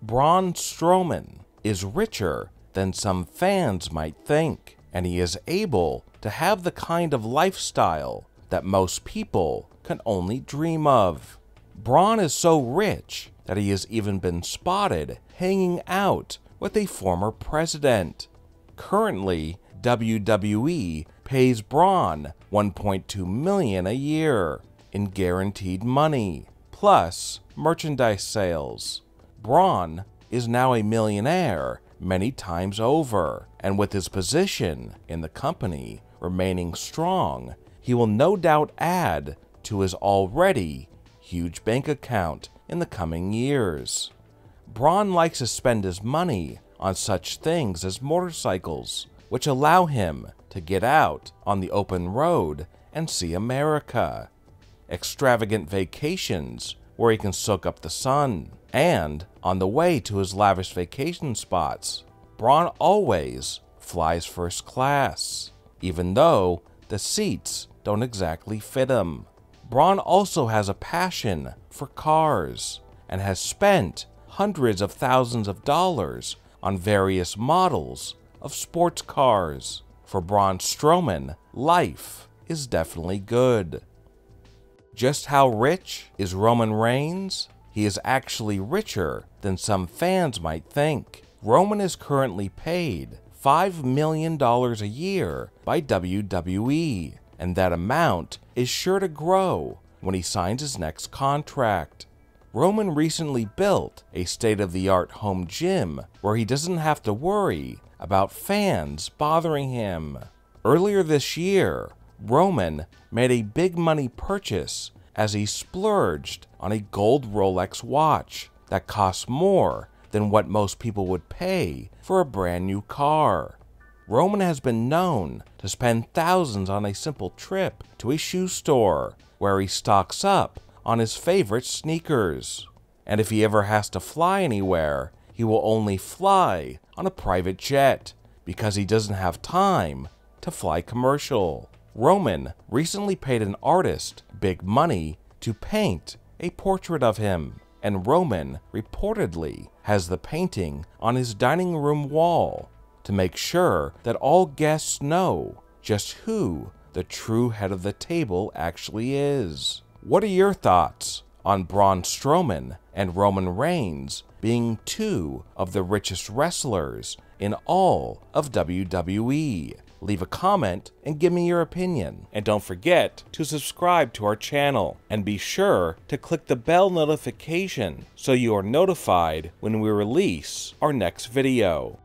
Braun Strowman is richer than some fans might think, and he is able to have the kind of lifestyle that most people can only dream of. Braun is so rich that he has even been spotted hanging out with a former president. Currently, WWE pays Braun $1.2 million a year in guaranteed money, plus merchandise sales. Braun is now a millionaire many times over, and with his position in the company remaining strong, he will no doubt add to his already huge bank account in the coming years. Braun likes to spend his money on such things as motorcycles, which allow him to get out on the open road and see America, extravagant vacations where he can soak up the sun, and on the way to his lavish vacation spots, Braun always flies first class, even though the seats don't exactly fit him. Braun also has a passion for cars and has spent hundreds of thousands of dollars on various models of sports cars. For Braun Strowman, life is definitely good. Just how rich is Roman Reigns? He is actually richer than some fans might think. Roman is currently paid $5 million a year by WWE, and that amount is sure to grow when he signs his next contract. Roman recently built a state-of-the-art home gym where he doesn't have to worry about fans bothering him. Earlier this year, Roman made a big money purchase as he splurged on a gold Rolex watch that costs more than what most people would pay for a brand new car. Roman has been known to spend thousands on a simple trip to a shoe store where he stocks up on his favorite sneakers. And if he ever has to fly anywhere, he will only fly on a private jet because he doesn't have time to fly commercial. Roman recently paid an artist big money to paint a portrait of him, and Roman reportedly has the painting on his dining room wall to make sure that all guests know just who the true head of the table actually is. What are your thoughts on Braun Strowman and Roman Reigns being two of the richest wrestlers in all of WWE? Leave a comment and give me your opinion. And don't forget to subscribe to our channel and be sure to click the bell notification so you are notified when we release our next video.